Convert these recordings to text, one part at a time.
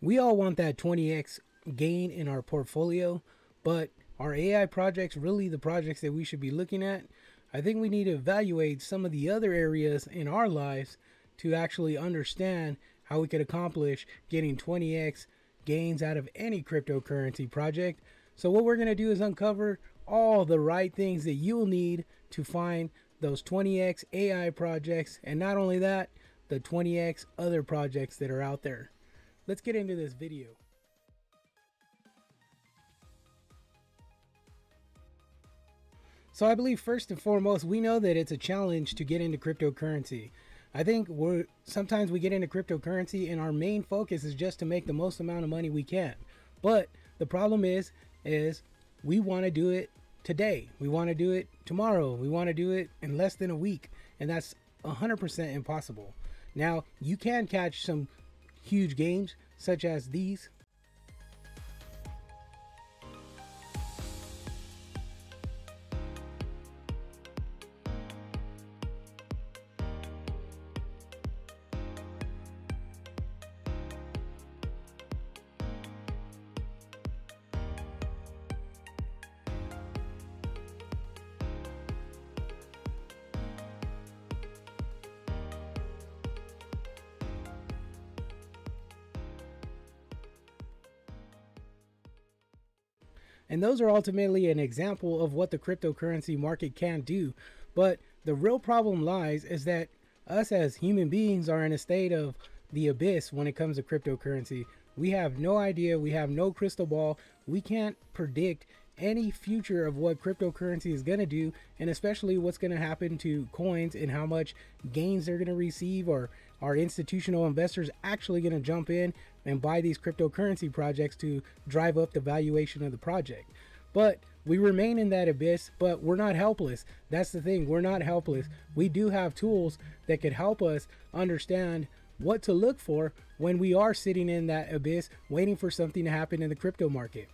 We all want that 20x gain in our portfolio, but are AI projects really the projects that we should be looking at? I think we need to evaluate some of the other areas in our lives to actually understand how we could accomplish getting 20x gains out of any cryptocurrency project. So what we're going to do is uncover all the right things that you'll need to find those 20x AI projects, and not only that, the 20x other projects that are out there. Let's get into this video. So I believe first and foremost, we know that it's a challenge to get into cryptocurrency. I think sometimes we get into cryptocurrency and our main focus is just to make the most amount of money we can. But the problem is we want to do it today. We want to do it tomorrow. We want to do it in less than a week. And that's 100% impossible. Now, you can catch some huge gains such as these. And those are ultimately an example of what the cryptocurrency market can do. But the real problem lies is that us as human beings are in a state of the abyss when it comes to cryptocurrency. We have no idea. We have no crystal ball. We can't predict any future of what cryptocurrency is going to do, and especially what's going to happen to coins and how much gains they're going to receive, or are institutional investors actually going to jump in and buy these cryptocurrency projects to drive up the valuation of the project. But we remain in that abyss, but we're not helpless. That's the thing, we're not helpless. We do have tools that could help us understand what to look for when we are sitting in that abyss waiting for something to happen in the crypto market.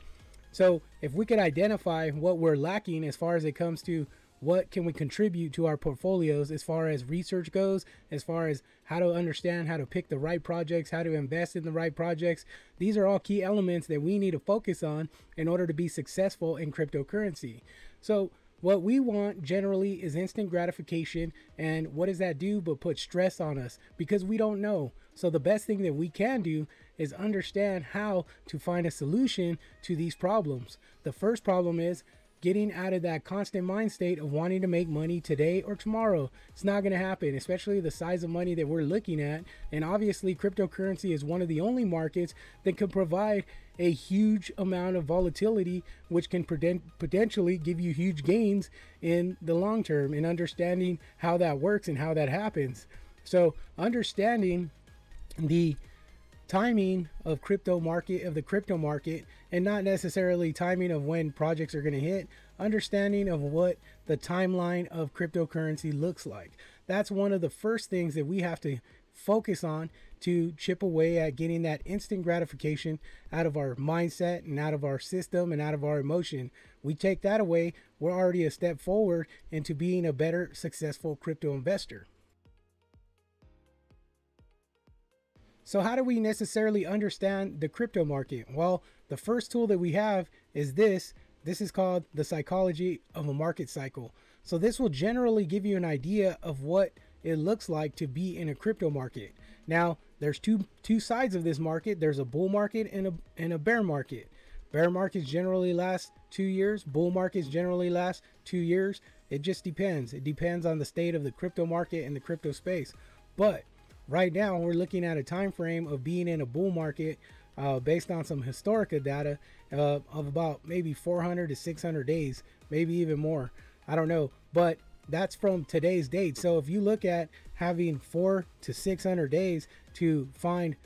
So if we could identify what we're lacking as far as it comes to what can we contribute to our portfolios as far as research goes, as far as how to understand how to pick the right projects, how to invest in the right projects, these are all key elements that we need to focus on in order to be successful in cryptocurrency. So what we want generally is instant gratification, and what does that do but put stress on us because we don't know. So the best thing that we can do is understand how to find a solution to these problems. The first problem is getting out of that constant mind state of wanting to make money today or tomorrow. It's not going to happen, especially the size of money that we're looking at. And obviously, cryptocurrency is one of the only markets that can provide a huge amount of volatility, which can potentially give you huge gains in the long term, and understanding how that works and how that happens. So understanding the timing of the crypto market, and not necessarily timing of when projects are going to hit, understanding of what the timeline of cryptocurrency looks like. That's one of the first things that we have to focus on to chip away at getting that instant gratification out of our mindset and out of our system and out of our emotion. We take that away, we're already a step forward into being a better successful crypto investor. So how do we necessarily understand the crypto market? Well, the first tool that we have is this. This is called the psychology of a market cycle. So this will generally give you an idea of what it looks like to be in a crypto market. Now, there's two sides of this market. There's a bull market and a bear market. Bear markets generally last 2 years. Bull markets generally last 2 years. It just depends. It depends on the state of the crypto market and the crypto space. But right now we're looking at a time frame of being in a bull market based on some historical data of about maybe 400 to 600 days, maybe even more, I don't know, but that's from today's date. So if you look at having 400 to 600 days to find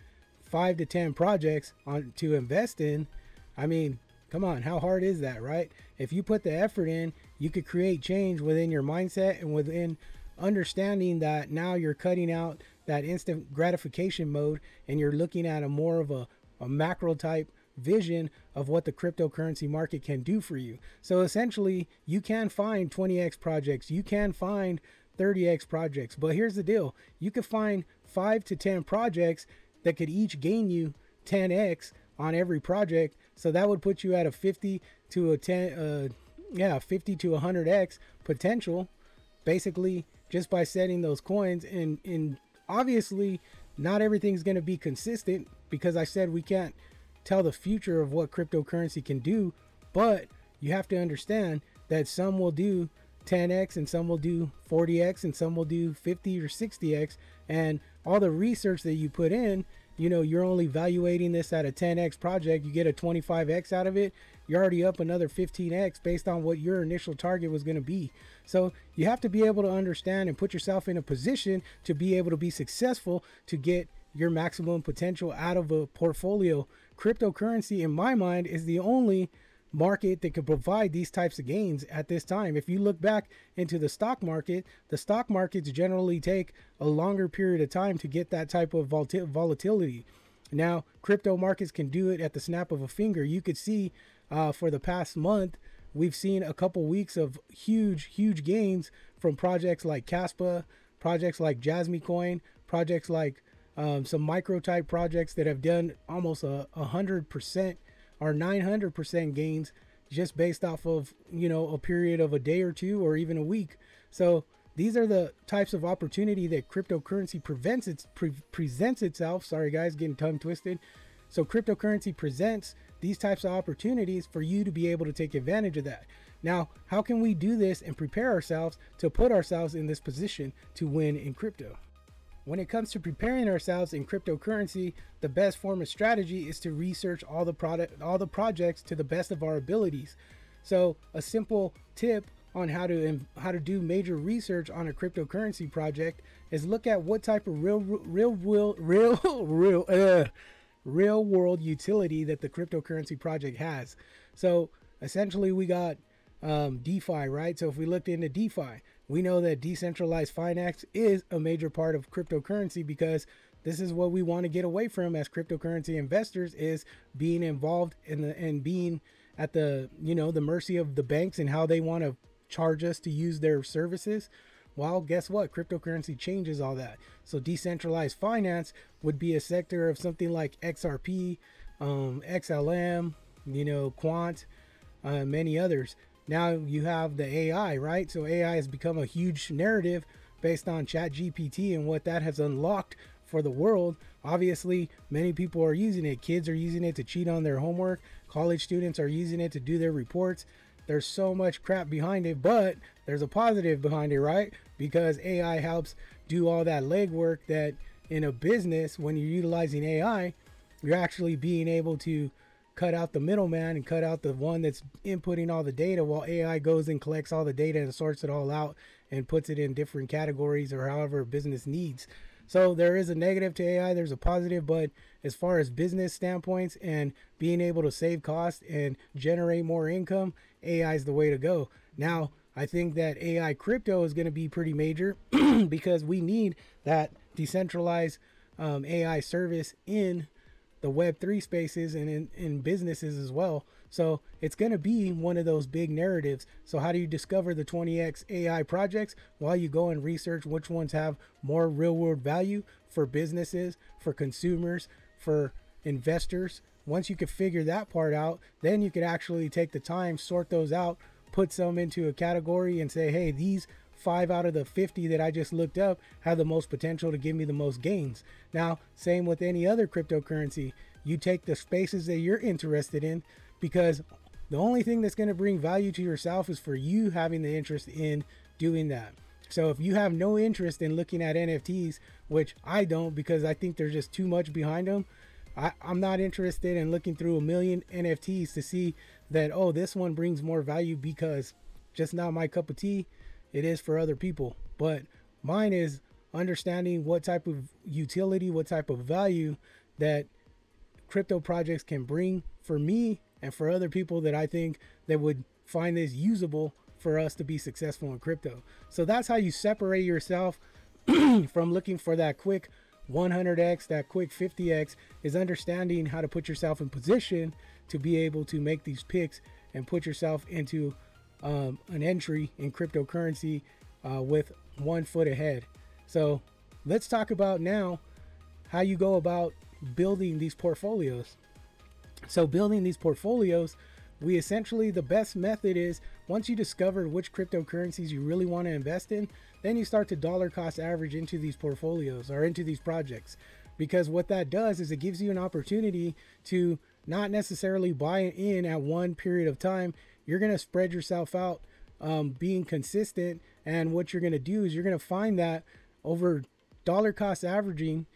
5 to 10 projects to invest in, I mean, come on, how hard is that, right? If you put the effort in, you could create change within your mindset and within understanding that now you're cutting out that instant gratification mode and you're looking at a more of a macro type vision of what the cryptocurrency market can do for you. So essentially, you can find 20x projects, you can find 30x projects, but here's the deal. You could find 5 to 10 projects that could each gain you 10x on every project, so that would put you at a 50 to 100x potential, basically, just by setting those coins. And obviously not everything's going to be consistent, because I said we can't tell the future of what cryptocurrency can do, but you have to understand that some will do 10x and some will do 40x and some will do 50 or 60x, and all the research that you put in, you know, you're only valuating this at a 10x project, you get a 25x out of it, you're already up another 15x based on what your initial target was going to be. So you have to be able to understand and put yourself in a position to be able to be successful, to get your maximum potential out of a portfolio. Cryptocurrency, in my mind, is the only market that can provide these types of gains at this time. If you look back into the stock market, the stock markets generally take a longer period of time to get that type of volatility. Now, crypto markets can do it at the snap of a finger. You could see for the past month, we've seen a couple weeks of huge gains from projects like Kaspa, projects like Jasmine Coin, projects like some micro type projects that have done almost 100% or 900% gains just based off of, you know, a period of a day or two or even a week. So these are the types of opportunity that cryptocurrency presents itself. Sorry guys, getting tongue twisted. So cryptocurrency presents these types of opportunities for you to be able to take advantage of that. Now, how can we do this and prepare ourselves to put ourselves in this position to win in crypto? When it comes to preparing ourselves in cryptocurrency, the best form of strategy is to research all the projects to the best of our abilities. So a simple tip on how to do major research on a cryptocurrency project is look at what type of real world utility that the cryptocurrency project has. So essentially we got DeFi, right? So if we looked into DeFi, we know that decentralized finance is a major part of cryptocurrency, because this is what we want to get away from as cryptocurrency investors, is being involved in being at the, you know, the mercy of the banks and how they want to charge us to use their services. Well, guess what? Cryptocurrency changes all that. So decentralized finance would be a sector of something like XRP, XLM, you know, Quant, many others. Now you have the AI, right? So AI has become a huge narrative based on ChatGPT and what that has unlocked for the world. Obviously, many people are using it. Kids are using it to cheat on their homework. College students are using it to do their reports. There's so much crap behind it, but there's a positive behind it, right? Because AI helps do all that legwork that in a business, when you're utilizing AI, you're actually being able to cut out the middleman and cut out the one that's inputting all the data, while AI goes and collects all the data and sorts it all out and puts it in different categories or however business needs. So there is a negative to AI, there's a positive, but as far as business standpoints and being able to save costs and generate more income, AI is the way to go. Now, I think that AI crypto is going to be pretty major because we need that decentralized AI service in the Web3 spaces and in businesses as well. So it's going to be one of those big narratives. So how do you discover the 20x AI projects? While you go and research which ones have more real world value for businesses, for consumers, for investors. Once you can figure that part out, then you could actually take the time, sort those out, put some into a category and say, hey, these 5 out of the 50 that I just looked up have the most potential to give me the most gains. Now, same with any other cryptocurrency. You take the spaces that you're interested in, because the only thing that's going to bring value to yourself is for you having the interest in doing that. So if you have no interest in looking at NFTs, which I don't, because I think there's just too much behind them. I'm not interested in looking through a million NFTs to see that, oh, this one brings more value, because just not my cup of tea. It is for other people, but mine is understanding what type of utility, what type of value that crypto projects can bring for me and for other people that I think that would find this usable for us to be successful in crypto. So that's how you separate yourself from looking for that quick 100x, that quick 50x, is understanding how to put yourself in position to be able to make these picks and put yourself into an entry in cryptocurrency with one foot ahead. So let's talk about now how you go about building these portfolios. So building these portfolios, we essentially, the best method is once you discover which cryptocurrencies you really want to invest in, then you start to dollar cost average into these portfolios or into these projects. Because what that does is it gives you an opportunity to not necessarily buy in at one period of time. You're going to spread yourself out, being consistent. And what you're going to do is you're going to find that over dollar cost averaging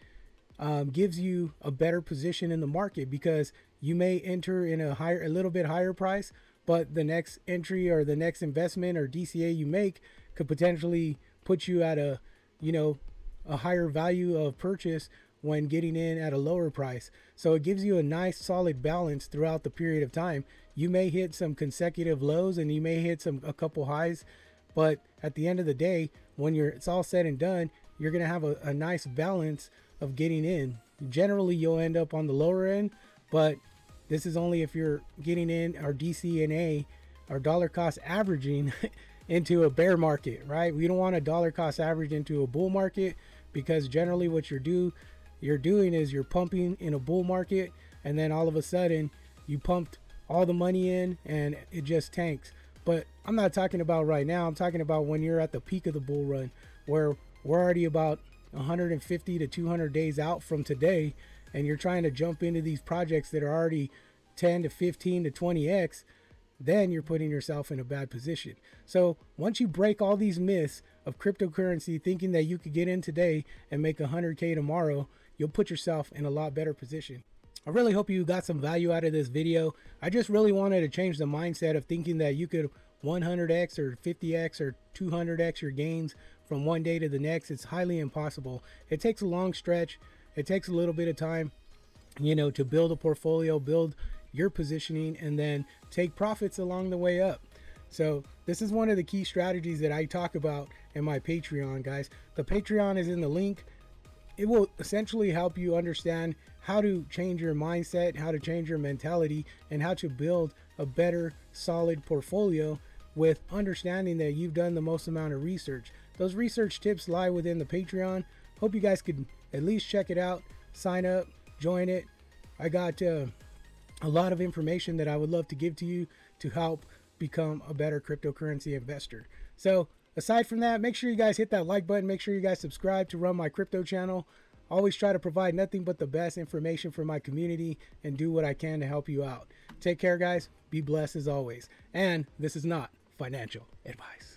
gives you a better position in the market, because you may enter in a little bit higher price, but the next entry or the next investment or DCA you make could potentially put you at a, you know, a higher value of purchase when getting in at a lower price. So it gives you a nice solid balance throughout the period of time. You may hit some consecutive lows and you may hit a couple highs, but at the end of the day, when it's all said and done, you're gonna have a nice balance of getting in. Generally, you'll end up on the lower end, but this is only if you're getting in our DCNA, our dollar cost averaging into a bear market, right? We don't want a dollar cost average into a bull market, because generally what you're doing is you're pumping in a bull market, and then all of a sudden you pumped all the money in and it just tanks. But I'm not talking about right now. I'm talking about when you're at the peak of the bull run, where we're already about 150 to 200 days out from today, and you're trying to jump into these projects that are already 10 to 15 to 20x, then you're putting yourself in a bad position. So once you break all these myths of cryptocurrency, thinking that you could get in today and make 100K tomorrow, you'll put yourself in a lot better position. I really hope you got some value out of this video. I just really wanted to change the mindset of thinking that you could 100x or 50x or 200x your gains from one day to the next. It's highly impossible. It takes a long stretch. It takes a little bit of time, you know, to build a portfolio, build your positioning, and then take profits along the way up. So this is one of the key strategies that I talk about in my Patreon, guys. The Patreon is in the link. It will essentially help you understand how to change your mindset, how to change your mentality, and how to build a better, solid portfolio with understanding that you've done the most amount of research. Those research tips lie within the Patreon. Hope you guys could at least check it out, sign up, join it. I got a lot of information that I would love to give to you to help become a better cryptocurrency investor. So aside from that, make sure you guys hit that like button. Make sure you guys subscribe to Run My Crypto channel. Always try to provide nothing but the best information for my community and do what I can to help you out. Take care, guys. Be blessed as always. And this is not financial advice.